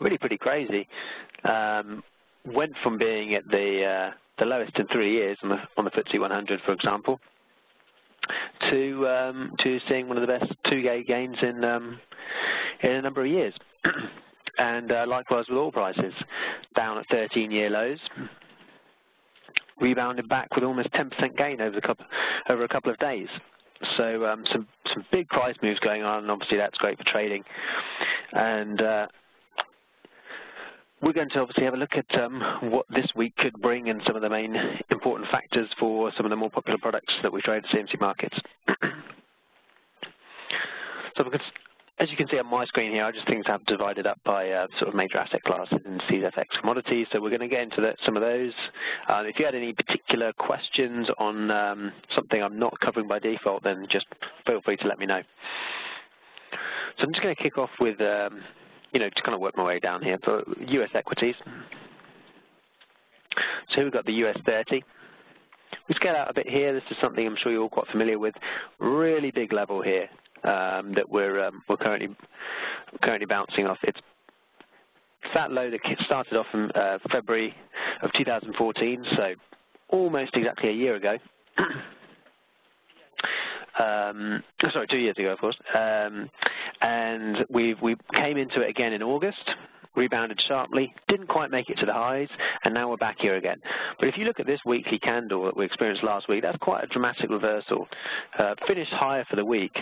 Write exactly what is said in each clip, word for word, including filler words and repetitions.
really pretty crazy. Um, went from being at the uh, the lowest in three years on the on the F T S E one hundred, for example, to um, to seeing one of the best two-day gains in um, in a number of years. And uh, likewise with oil prices, down at thirteen-year lows, rebounded back with almost ten percent gain over the couple over a couple of days. So um, some some big price moves going on, and obviously that's great for trading. And uh, we're going to obviously have a look at um, what this week could bring and some of the main important factors for some of the more popular products that we trade at C M C Markets. So we could. As you can see on my screen here, I just things have divided up by uh, sort of major asset classes and C F X commodities. So we're going to get into the, some of those. Uh, if you had any particular questions on um, something I'm not covering by default, then just feel free to let me know. So I'm just going to kick off with, um, you know, to kind of work my way down here for U S equities. So here we've got the U S thirty. We scale out a bit here. This is something I'm sure you're all quite familiar with. Really big level here. Um, that we're um, we're currently currently bouncing off. It's that low that started off in uh, February of two thousand fourteen, so almost exactly a year ago. um, sorry, two years ago, of course. Um, and we we came into it again in August, rebounded sharply, didn't quite make it to the highs, and now we're back here again. But if you look at this weekly candle that we experienced last week, that's quite a dramatic reversal. Uh, finished higher for the week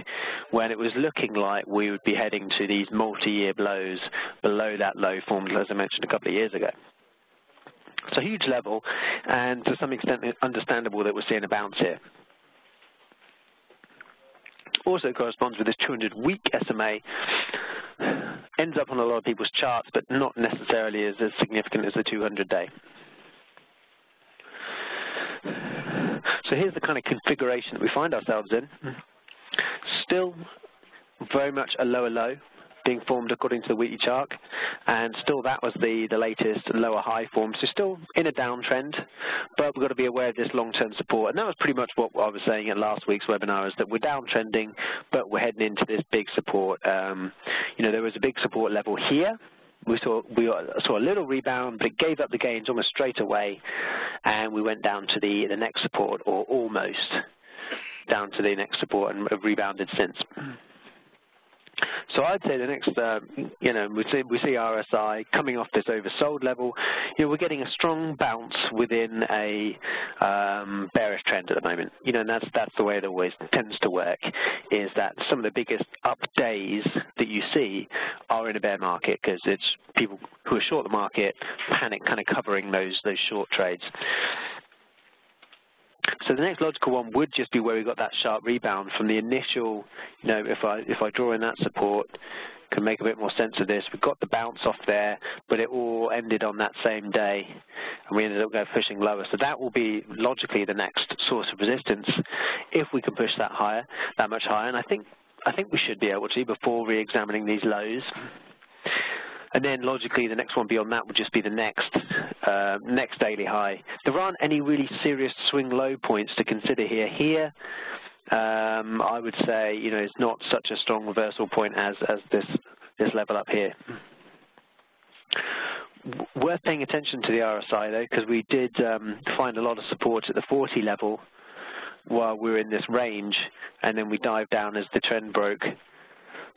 when it was looking like we would be heading to these multi-year blows below that low formed, as I mentioned, a couple of years ago. So huge level, and to some extent understandable that we're seeing a bounce here. Also corresponds with this two hundred week S M A. Ends up on a lot of people's charts, but not necessarily as, as significant as the two hundred day. So here's the kind of configuration that we find ourselves in. Still very much a lower low being formed according to the weekly chart, and still that was the, the latest lower high form. So still in a downtrend, but we've got to be aware of this long-term support. And that was pretty much what I was saying in last week's webinar, is that we're downtrending, but we're heading into this big support. Um, you know, there was a big support level here. We saw, we saw a little rebound, but it gave up the gains almost straight away, and we went down to the, the next support, or almost down to the next support, and have rebounded since. So I'd say the next, uh, you know, we see, we see R S I coming off this oversold level. You know, we're getting a strong bounce within a um, bearish trend at the moment. You know, and that's that's the way it always tends to work, is that some of the biggest up days that you see are in a bear market, because it's people who are short the market panic, kind of covering those those short trades. So the next logical one would just be where we got that sharp rebound from the initial, you know, if I if I draw in that support, can make a bit more sense of this. We got the bounce off there, but it all ended on that same day, and we ended up going pushing lower. So that will be logically the next source of resistance, if we can push that higher, that much higher. And I think I think we should be able to before re-examining these lows. And then logically, the next one beyond that would just be the next uh, next daily high. There aren't any really serious swing low points to consider here. Here, um, I would say, you know, it's not such a strong reversal point as as this this level up here. Worth paying attention to the R S I though, because we did um, find a lot of support at the forty level while we were in this range, and then we dived down as the trend broke.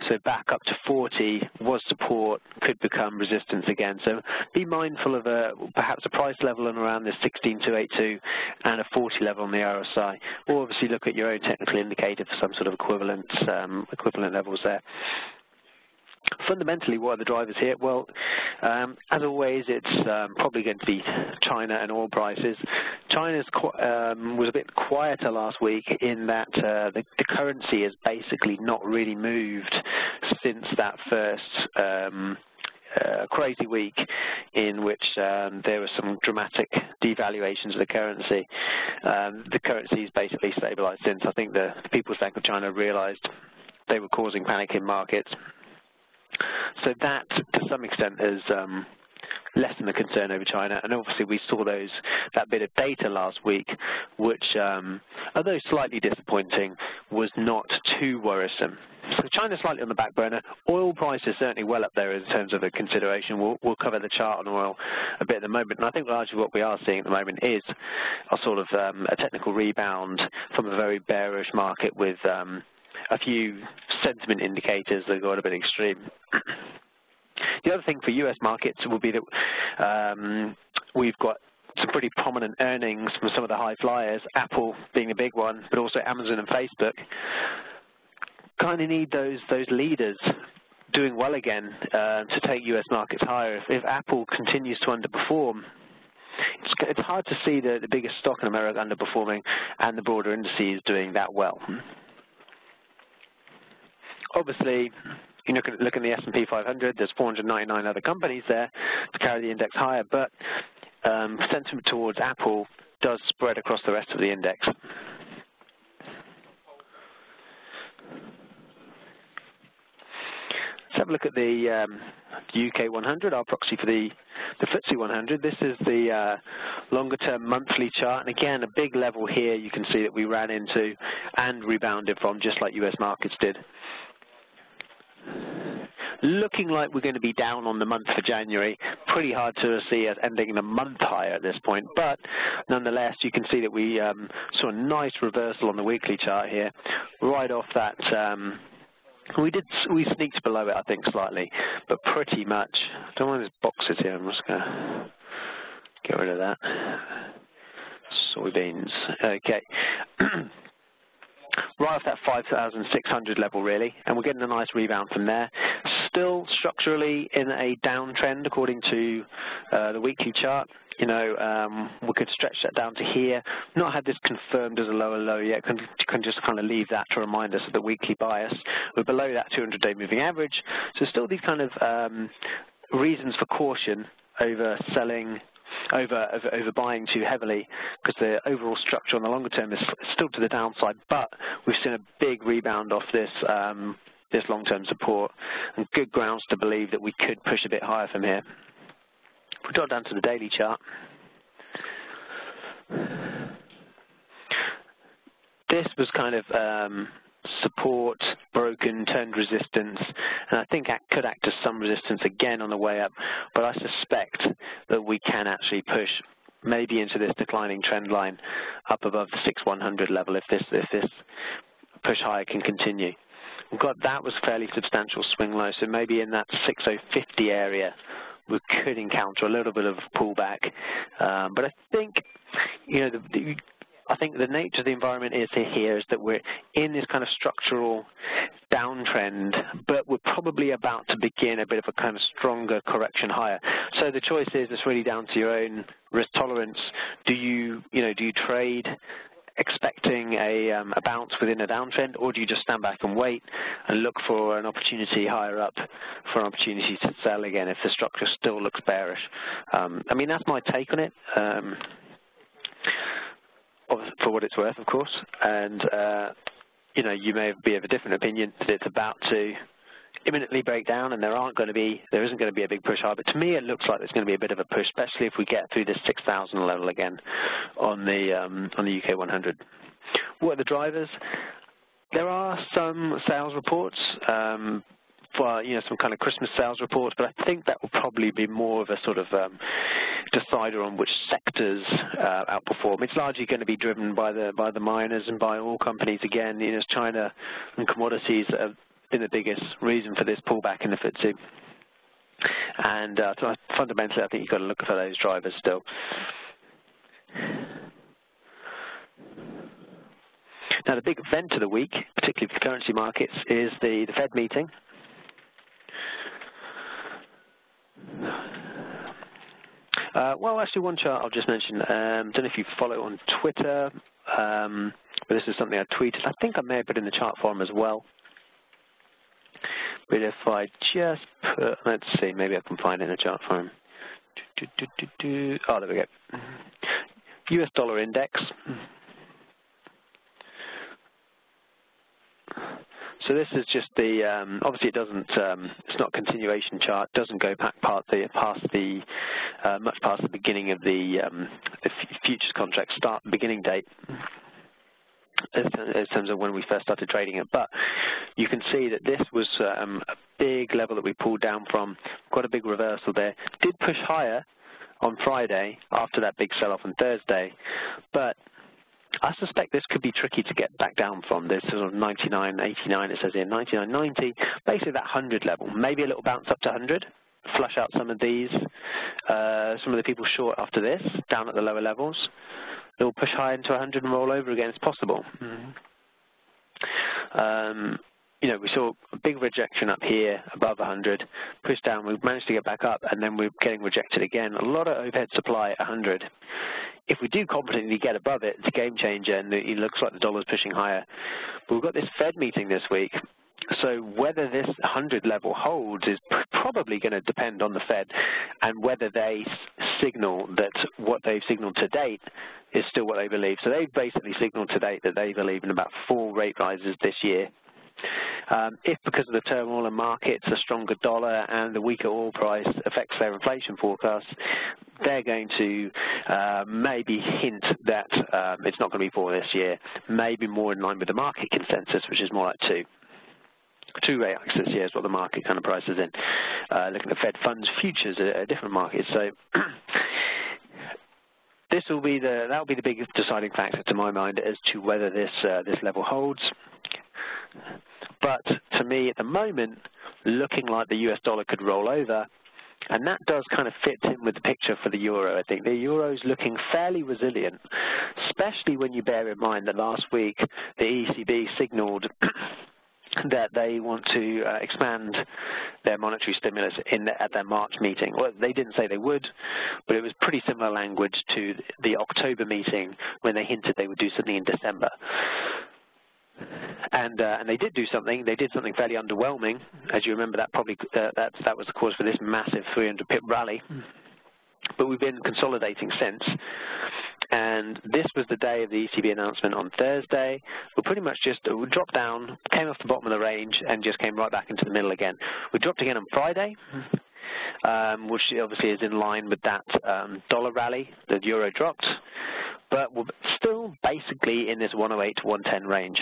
So back up to forty was support, could become resistance again. So be mindful of a, perhaps a price level on around this sixteen two eighty-two and a forty level on the R S I. Or obviously look at your own technical indicator for some sort of equivalent um, equivalent levels there. Fundamentally, what are the drivers here? Well, um, as always, it's um, probably going to be China and oil prices. China's um, was a bit quieter last week in that uh, the, the currency has basically not really moved since that first um, uh, crazy week in which um, there were some dramatic devaluations of the currency. Um, the currency is basically stabilized since. I think the People's Bank of China realized they were causing panic in markets. So that, to some extent, is um, less than a concern over China. And obviously we saw those that bit of data last week, which, um, although slightly disappointing, was not too worrisome. So China's slightly on the back burner. Oil price is certainly well up there in terms of a consideration. We'll, we'll cover the chart on oil a bit at the moment. And I think largely what we are seeing at the moment is a sort of um, a technical rebound from a very bearish market with um, a few sentiment indicators that got a bit extreme. The other thing for U S markets will be that um, we've got some pretty prominent earnings from some of the high flyers, Apple being the big one, but also Amazon and Facebook. Kind of need those those leaders doing well again uh, to take U S markets higher. If, if Apple continues to underperform, it's, it's hard to see the, the biggest stock in America underperforming and the broader indices doing that well. Obviously, you look at, look at the S and P five hundred, there's four hundred ninety-nine other companies there to carry the index higher, but Um, sentiment towards Apple does spread across the rest of the index. Let's have a look at the um, U K one hundred, our proxy for the, the F T S E one hundred. This is the uh, longer-term monthly chart, and again, a big level here you can see that we ran into and rebounded from, just like U S markets did. Looking like we're going to be down on the month for January. Pretty hard to see us ending the month higher at this point, but nonetheless, you can see that we um, saw a nice reversal on the weekly chart here, right off that. Um, we did we sneaked below it, I think, slightly, but pretty much. I don't want these boxes here. I'm just going to get rid of that. Soybeans. Okay. Right off that five thousand six hundred level, really, and we're getting a nice rebound from there. Still structurally in a downtrend according to uh, the weekly chart. You know, um, we could stretch that down to here. Not had this confirmed as a lower low yet. Can, can just kind of leave that to remind us of the weekly bias. We're below that two hundred day moving average, so still these kind of um, reasons for caution over selling. Over, over, over buying too heavily, because the overall structure on the longer term is still to the downside, but we've seen a big rebound off this um, this long-term support, and good grounds to believe that we could push a bit higher from here. If we drop down to the daily chart, this was kind of um, support, broken, turned resistance, and I think that could act as some resistance again on the way up, but I suspect that we can actually push maybe into this declining trend line up above the sixty-one hundred level if this if this push higher can continue. We've got, that was fairly substantial swing low, so maybe in that sixty fifty area we could encounter a little bit of pullback, um, but I think, you know, the, the I think the nature of the environment is here is that we're in this kind of structural downtrend, but we're probably about to begin a bit of a kind of stronger correction higher. So the choice is, it's really down to your own risk tolerance. Do you, you know, do you trade expecting a, um, a bounce within a downtrend, or do you just stand back and wait and look for an opportunity higher up, for an opportunity to sell again if the structure still looks bearish? Um, I mean, that's my take on it. Um, for what it's worth, of course, and uh, you know, you may be of a different opinion that it's about to imminently break down, and there aren't going to be, there isn't going to be a big push high. But to me, it looks like there's going to be a bit of a push, especially if we get through this six thousand level again on the um, on the U K one hundred. What are the drivers? There are some sales reports. Um, For, you know, some kind of Christmas sales reports, but I think that will probably be more of a sort of um, decider on which sectors uh, outperform. It's largely going to be driven by the by the miners and by oil companies again. You know, it's China and commodities that have been the biggest reason for this pullback in the F T S E. And uh, so fundamentally, I think you've got to look for those drivers still. Now, the big event of the week, particularly for the currency markets, is the, the Fed meeting. Uh, well, actually, one chart I'll just mention. Um, don't know if you follow on Twitter, um, but this is something I tweeted. I think I may have put in the chart form as well. But if I just put, let's see, maybe I can find it in the chart form. Do, do, do, do, do. Oh, there we go. U S dollar index. So this is just the, um, obviously it doesn't, um, it's not a continuation chart, doesn't go back part the, past the, uh, much past the beginning of the, um, the futures contract start, beginning date. in terms of when we first started trading it. But you can see that this was um, a big level that we pulled down from, quite a big reversal there. Did push higher on Friday after that big sell-off on Thursday, but I suspect this could be tricky to get back down from. There's sort of ninety-nine eighty-nine, it says here, ninety-nine ninety, basically that one hundred level, maybe a little bounce up to one hundred. Flush out some of these, uh, some of the people short after this, down at the lower levels. It'll push high into one hundred and roll over again. It's possible. Mm-hmm. um, you know, we saw a big rejection up here above one hundred, pushed down. We've managed to get back up, and then we're getting rejected again. A lot of overhead supply at one hundred. If we do competently get above it, it's a game changer, and it looks like the dollar's pushing higher. But we've got this Fed meeting this week. So whether this one hundred level holds is probably going to depend on the Fed and whether they signal that what they've signaled to date is still what they believe. So they've basically signaled to date that they believe in about four rate rises this year. Um, if because of the turmoil in markets, a stronger dollar and the weaker oil price affects their inflation forecasts, they're going to uh, maybe hint that um, it's not going to be four this year, maybe more in line with the market consensus, which is more like two. Two rate hikes this year is what the market kind of prices in. Uh, looking at Fed funds futures at different markets, so this will be the that will be the biggest deciding factor to my mind as to whether this uh, this level holds. But to me, at the moment, looking like the U S dollar could roll over, and that does kind of fit in with the picture for the euro. I think the euro is looking fairly resilient, especially when you bear in mind that last week the E C B signaled that they want to uh, expand their monetary stimulus in the, at their March meeting. Well, they didn't say they would, but it was pretty similar language to the October meeting when they hinted they would do something in December. And uh, and they did do something. They did something fairly underwhelming, as you remember. That probably uh, that that was the cause for this massive three hundred pip rally. Mm. But we've been consolidating since. And this was the day of the E C B announcement on Thursday. We pretty much just we dropped down, came off the bottom of the range, and just came right back into the middle again. We dropped again on Friday, um, which obviously is in line with that um, dollar rally. The euro dropped, but we're still basically in this one oh eight to one ten range.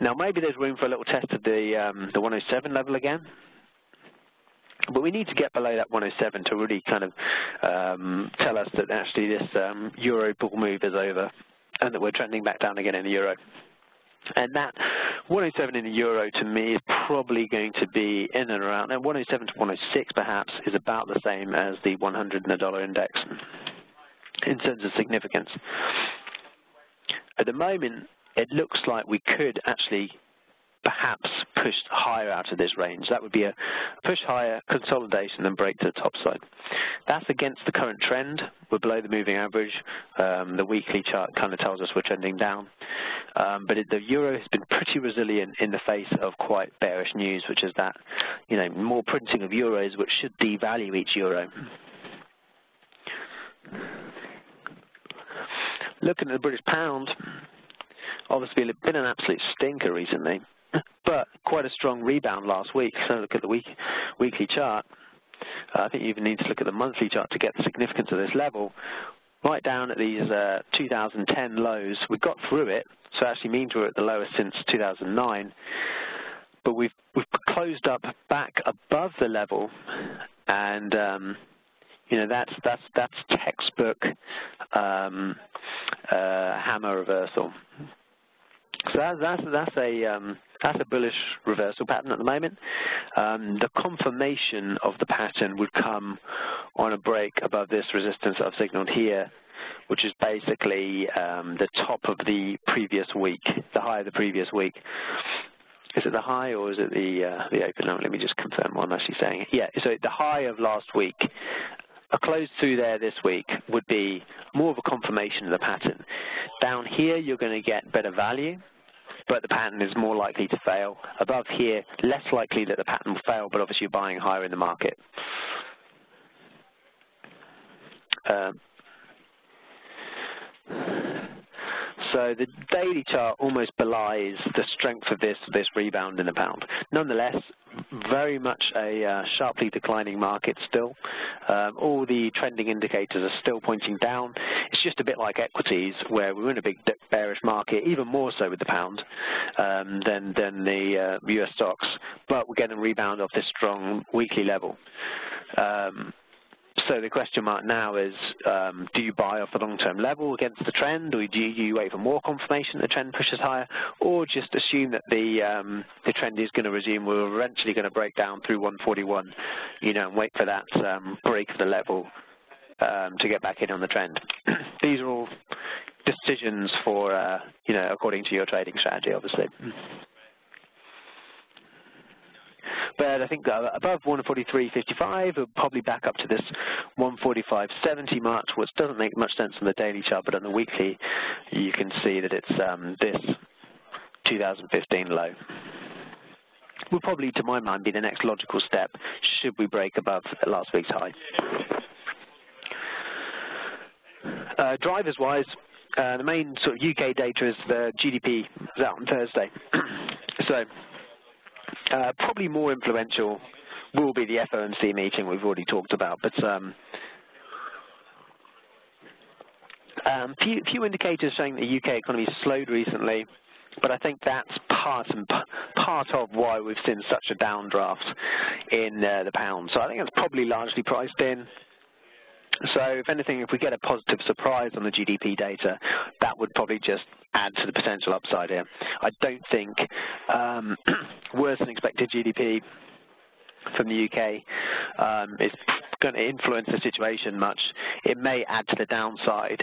Now, maybe there's room for a little test of the, um, the one oh seven level again. But we need to get below that one oh seven to really kind of um, tell us that actually this um, euro bull move is over and that we're trending back down again in the euro. And that one oh seven in the euro to me is probably going to be in and around, and one oh seven to one oh six perhaps is about the same as the one hundred in the dollar index in terms of significance. At the moment, it looks like we could actually perhaps pushed higher out of this range. That would be a push higher, consolidation, and break to the top side. That's against the current trend. We're below the moving average. Um, the weekly chart kind of tells us we're trending down. Um, but it, the euro has been pretty resilient in the face of quite bearish news, which is that, you know, more printing of euros, which should devalue each euro. Looking at the British pound, obviously it's been an absolute stinker recently, but quite a strong rebound last week. So look at the week, weekly chart. Uh, I think you even need to look at the monthly chart to get the significance of this level. Right down at these uh, two thousand ten lows, we got through it, so it actually means we're at the lowest since two thousand nine. But we've we've closed up back above the level, and um, you know that's that's that's textbook um, uh, hammer reversal. So that's that's, that's a um, that's a bullish reversal pattern at the moment. Um, the confirmation of the pattern would come on a break above this resistance I've signaled here, which is basically um, the top of the previous week, the high of the previous week. Is it the high or is it the uh, the open? Let me just confirm what I'm actually saying. Yeah, so the high of last week. A close through there this week would be more of a confirmation of the pattern. Down here, you're going to get better value, but the pattern is more likely to fail. Above here, less likely that the pattern will fail, but obviously you're buying higher in the market. Um, so the daily chart almost belies the strength of this, this rebound in the pound. Nonetheless, very much a uh, sharply declining market still. Um, all the trending indicators are still pointing down. It's just a bit like equities, where we're in a big bearish market, even more so with the pound um, than, than the uh, U S stocks, but we're getting a rebound off this strong weekly level. Um, So the question mark now is, um, do you buy off the long-term level against the trend, or do you wait for more confirmation that the trend pushes higher, or just assume that the um, the trend is going to resume? We're eventually going to break down through one forty-one, you know, and wait for that um, break of the level um, to get back in on the trend. These are all decisions for, uh, you know, according to your trading strategy, obviously. But I think above one forty-three fifty-five, we'll probably back up to this one forty-five seventy mark, which doesn't make much sense on the daily chart, but on the weekly, you can see that it's um, this two thousand fifteen low. Will probably, to my mind, be the next logical step should we break above last week's high. Uh, Drivers-wise, uh, the main sort of U K data is the G D P is out on Thursday. So. Uh, probably more influential will be the F O M C meeting we've already talked about, but um, um, few, few indicators showing the U K economy slowed recently, but I think that's part and part of why we've seen such a downdraft in uh, the pound. So I think it's probably largely priced in. So if anything, if we get a positive surprise on the G D P data, that would probably just add to the potential upside here. I don't think um, worse than expected G D P from the U K um, is going to influence the situation much. It may add to the downside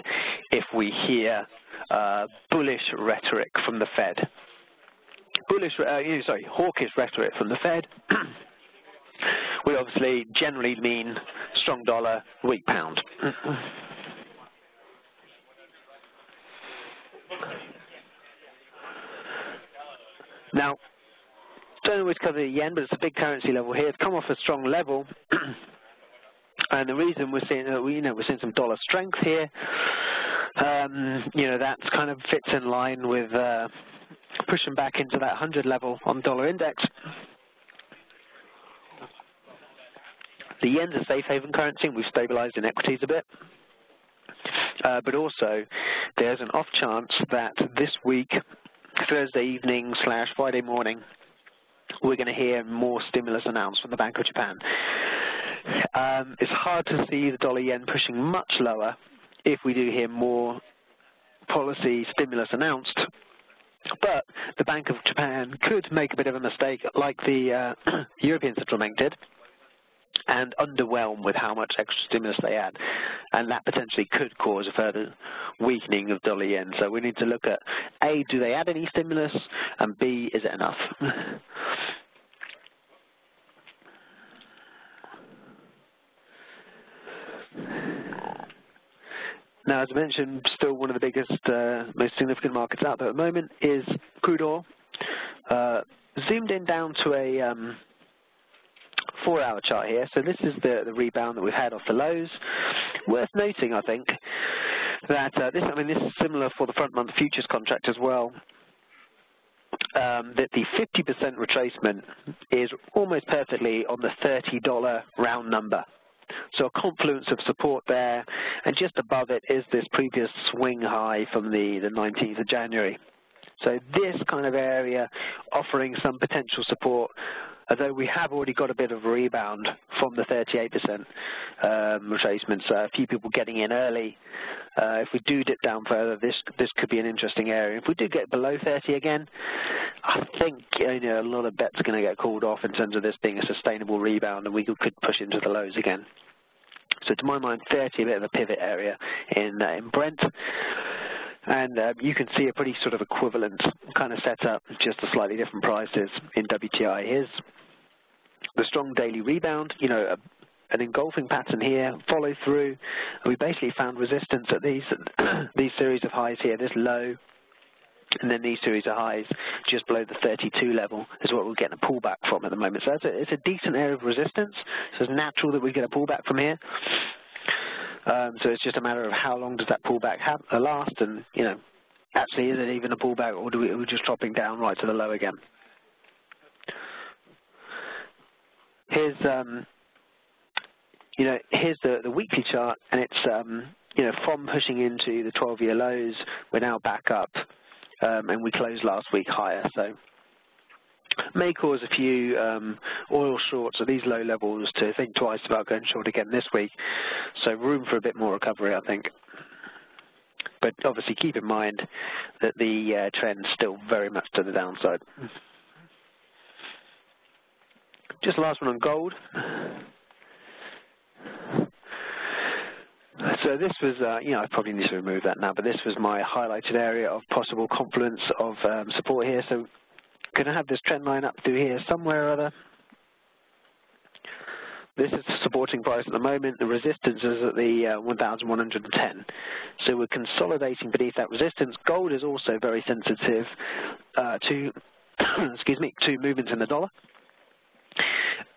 if we hear uh, bullish rhetoric from the Fed. Bullish, uh, sorry, hawkish rhetoric from the Fed. We obviously generally mean strong dollar, weak pound. Now, don't always cover the yen, but it's a big currency level here. It's come off a strong level, and the reason we're seeing, you know, we're seeing some dollar strength here. Um, you know, that kind of fits in line with uh, pushing back into that one hundred level on dollar index. The yen's a safe haven currency, and we've stabilized in equities a bit. Uh, but also, there's an off chance that this week, Thursday evening slash Friday morning, we're going to hear more stimulus announced from the Bank of Japan. Um, it's hard to see the dollar-yen pushing much lower if we do hear more policy stimulus announced. But the Bank of Japan could make a bit of a mistake, like the uh, European Central Bank did, and underwhelm with how much extra stimulus they add, and that potentially could cause a further weakening of dollar yen. So we need to look at A, do they add any stimulus, and B, is it enough? Now, as I mentioned, still one of the biggest, uh, most significant markets out there at the moment is crude oil. Uh, zoomed in down to a um, four-hour chart here, so this is the, the rebound that we've had off the lows. Worth noting, I think, that uh, this, I mean, this is similar for the front-month futures contract as well, um, that the fifty percent retracement is almost perfectly on the thirty dollar round number. So a confluence of support there, and just above it is this previous swing high from the, the nineteenth of January. So this kind of area offering some potential support, although we have already got a bit of a rebound from the thirty-eight percent um, retracement, so a few people getting in early. Uh, if we do dip down further, this this could be an interesting area. If we do get below thirty again, I think you know, a lot of bets are going to get called off in terms of this being a sustainable rebound, and we could push into the lows again. So to my mind, thirty, a bit of a pivot area in, uh, in Brent. And uh, you can see a pretty sort of equivalent kind of setup, just the slightly different prices in W T I. Here's the strong daily rebound, you know, a, an engulfing pattern here, follow through. And we basically found resistance at these, these series of highs here, this low, and then these series of highs just below the thirty-two level is what we're getting a pullback from at the moment. So that's a, it's a decent area of resistance, so it's natural that we get a pullback from here. Um, so it's just a matter of how long does that pullback have, uh, last, and, you know, actually is it even a pullback, or do we, are we just dropping down right to the low again? here's um, you know, here's the, the weekly chart, and it's um, you know, from pushing into the twelve-year lows, we're now back up, um, and we closed last week higher. So may cause a few um, oil shorts at these low levels to think twice about going short again this week. So room for a bit more recovery, I think. But obviously keep in mind that the uh, trend's still very much to the downside. Just last one on gold. So this was, uh, you know, I probably need to remove that now, but this was my highlighted area of possible confluence of um, support here. So going to have this trend line up through here somewhere or other. This is the supporting price at the moment. The resistance is at the uh, one thousand one hundred ten. So we're consolidating beneath that resistance. Gold is also very sensitive uh, to, excuse me, to movements in the dollar.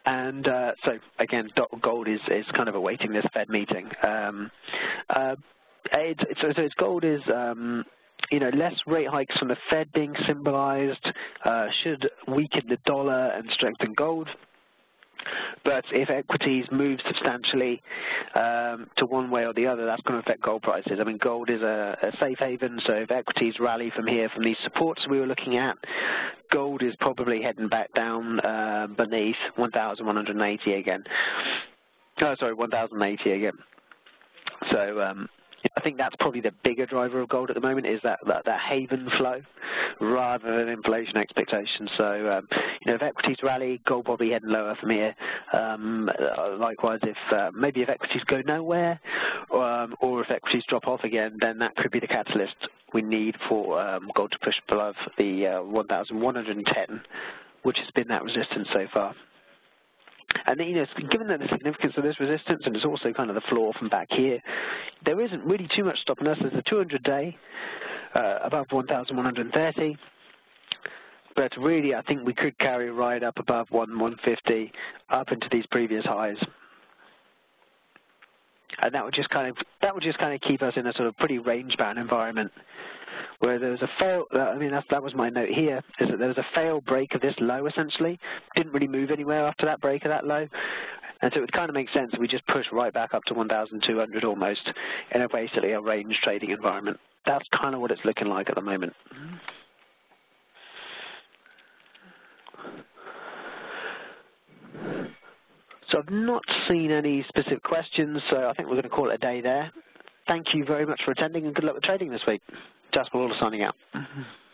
And uh, so again, gold is is kind of awaiting this Fed meeting. Um, uh, it's, it's, so it's gold is. Um, You know, less rate hikes from the Fed being symbolized uh, should weaken the dollar and strengthen gold. But if equities move substantially um, to one way or the other, that's going to affect gold prices. I mean, gold is a, a safe haven, so if equities rally from here, from these supports we were looking at, gold is probably heading back down uh, beneath one thousand one hundred eighty again. Oh, sorry, one thousand eighty again. So, um, I think that's probably the bigger driver of gold at the moment, is that, that, that haven flow rather than inflation expectations. So, um, you know, if equities rally, gold probably heading lower from here. Um, likewise, if uh, maybe if equities go nowhere um, or if equities drop off again, then that could be the catalyst we need for um, gold to push above the uh, one thousand one hundred ten, which has been that resistance so far. And you know, given that the significance of this resistance, and it's also kind of the floor from back here, there isn't really too much stopping us. There's the two hundred day uh, above one thousand one hundred thirty, but really I think we could carry a ride up above one thousand one hundred fifty, up into these previous highs, and that would just kind of that would just kind of keep us in a sort of pretty range-bound environment. Where there was a fail, I mean, that's, that was my note here, is that there was a fail break of this low, essentially. Didn't really move anywhere after that break of that low. And so it would kind of make sense that we just push right back up to one thousand two hundred almost in a basically a range trading environment. That's kind of what it's looking like at the moment. So I've not seen any specific questions, so I think we're going to call it a day there. Thank you very much for attending, and good luck with trading this week. Jasper Lawler signing out. Mm-hmm.